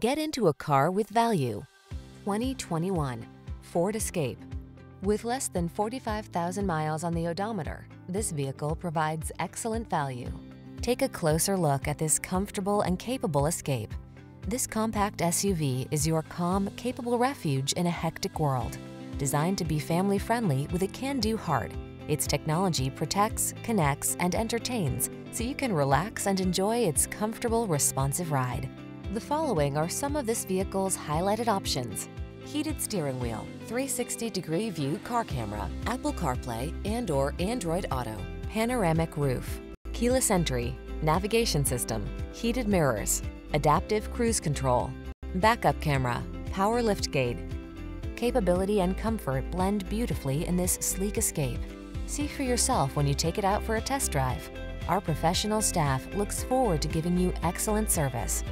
Get into a car with value. 2021 Ford Escape. With less than 45,000 miles on the odometer, this vehicle provides excellent value. Take a closer look at this comfortable and capable Escape. This compact SUV is your calm, capable refuge in a hectic world. Designed to be family-friendly with a can-do heart, its technology protects, connects, and entertains, so you can relax and enjoy its comfortable, responsive ride. The following are some of this vehicle's highlighted options: heated steering wheel, 360-degree view car camera, Apple CarPlay and/or Android Auto, panoramic roof, keyless entry, navigation system, heated mirrors, adaptive cruise control, backup camera, power liftgate. Capability and comfort blend beautifully in this sleek Escape. See for yourself when you take it out for a test drive. Our professional staff looks forward to giving you excellent service.